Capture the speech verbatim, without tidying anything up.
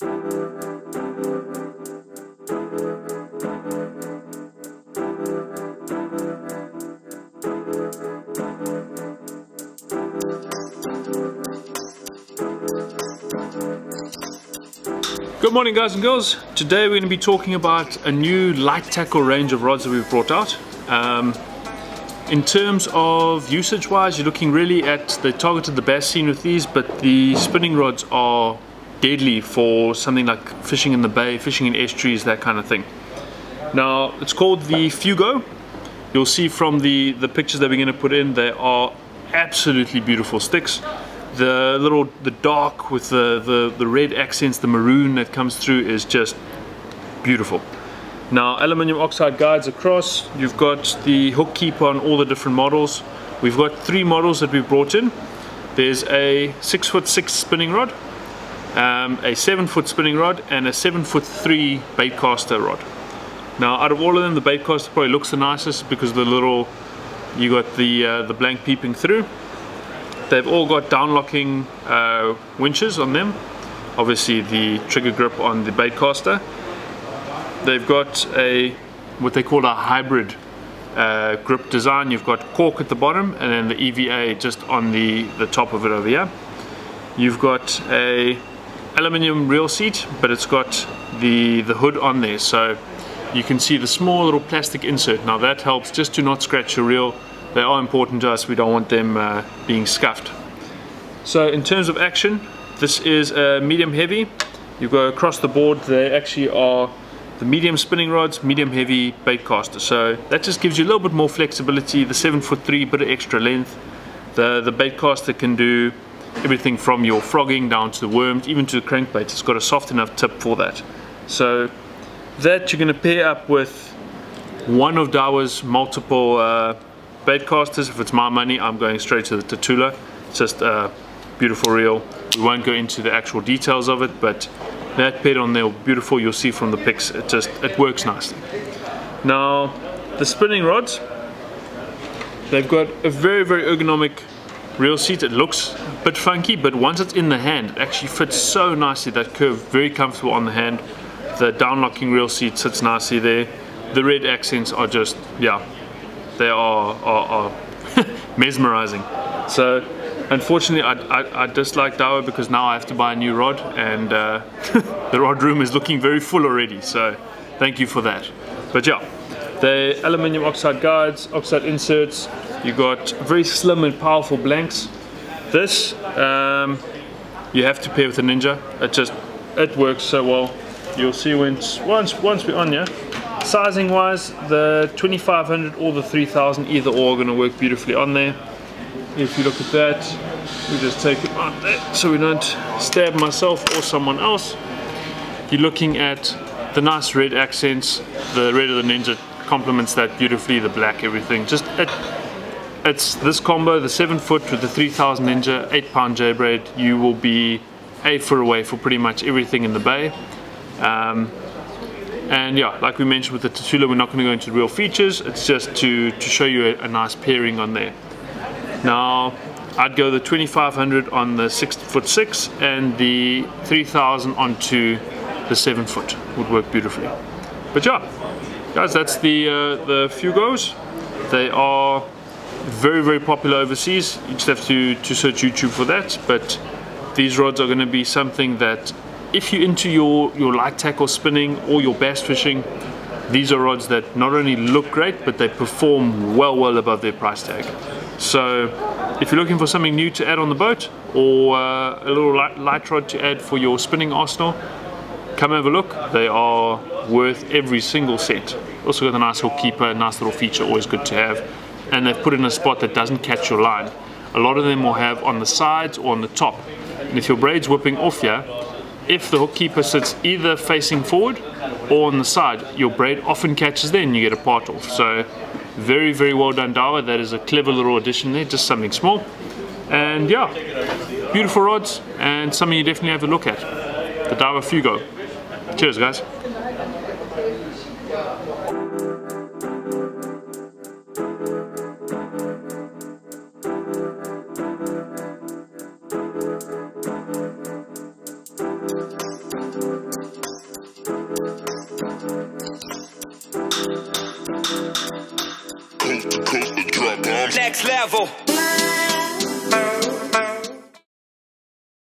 Good morning guys and girls. Today we're going to be talking about a new light tackle range of rods that we've brought out. Um, in terms of usage wise, you're looking really at, they targeted the bass scene with these, but the spinning rods are deadly for something like fishing in the bay, fishing in estuaries, that kind of thing. Now it's called the Fuego. You'll see from the, the pictures that we're going to put in, they are absolutely beautiful sticks. The little, the dark with the, the, the red accents, the maroon that comes through is just beautiful. Now aluminium oxide guides across, you've got the hook keeper on all the different models. We've got three models that we've brought in. There's a six foot six spinning rod, um, a seven foot spinning rod and a seven foot three baitcaster rod. Now out of all of them, the baitcaster probably looks the nicest because of the little, you got the, uh, the blank peeping through. They've all got down-locking uh, winches on them. Obviously the trigger grip on the baitcaster. They've got a what they call a hybrid uh, grip design. You've got cork at the bottom and then the E V A just on the, the top of it over here. You've got a aluminium reel seat, but it's got the, the hood on there. So you can see the small little plastic insert. Now that helps just to not scratch your reel. They are important to us, we don't want them uh, being scuffed. So in terms of action, this is a medium heavy. You go across the board, they actually are the medium spinning rods, medium heavy baitcaster. So that just gives you a little bit more flexibility, the seven foot three, bit of extra length. The, the baitcaster can do everything from your frogging down to the worms, even to the crankbait. It's got a soft enough tip for that. So that you're going to pair up with one of Daiwa's multiple uh, baitcasters. If it's my money, I'm going straight to the Tatula. It's just a beautiful reel. We won't go into the actual details of it, but that paired on there, beautiful. You'll see from the pics, it just, it works nicely. Now the spinning rods, they've got a very very ergonomic reel seat. It looks a bit funky, but once it's in the hand, it actually fits so nicely. That curve, very comfortable on the hand. The down locking reel seat sits nicely there. The red accents are just, yeah, they are, are, are mesmerizing. So unfortunately I, I, I dislike Daiwa because now I have to buy a new rod and uh, the rod room is looking very full already, so thank you for that. But yeah, the aluminium oxide guides, oxide inserts, you got very slim and powerful blanks. This um, you have to pair with a Ninja. It just, it works so well. You'll see once, once, once we're on here. Sizing wise, the twenty-five hundred or the three thousand, either or, are going to work beautifully on there. If you look at that, we just take it out there so we don't stab myself or someone else. You're looking at the nice red accents. The red of the Ninja complements that beautifully, the black, everything. Just it, it's this combo, the seven foot with the three thousand Ninja, eight pound J braid, you will be a foot away for pretty much everything in the bay. Um, And yeah, like we mentioned with the Tatula, we're not going to go into real features. It's just to, to show you a, a nice pairing on there. Now, I'd go the twenty-five hundred on the six foot six and the three thousand onto the seven foot. Would work beautifully. But yeah, guys, that's the, uh, the Fuegos. They are very, very popular overseas. You just have to, to search YouTube for that. But these rods are going to be something that, if you're into your, your light tackle spinning or your bass fishing, these are rods that not only look great, but they perform well, well above their price tag. So if you're looking for something new to add on the boat, or uh, a little light, light rod to add for your spinning arsenal, come have a look. They are worth every single cent. Also got a nice hook keeper, nice little feature, always good to have. And they've put in a spot that doesn't catch your line. A lot of them will have on the sides or on the top. And if your braid's whipping off here, if the hook keeper sits either facing forward or on the side, your braid often catches there and you get a part off. So very, very well done, Daiwa. That is a clever little addition there, just something small. And yeah, beautiful rods and something you definitely have a look at. The Daiwa Fuego. Cheers, guys. Thank you. Next level.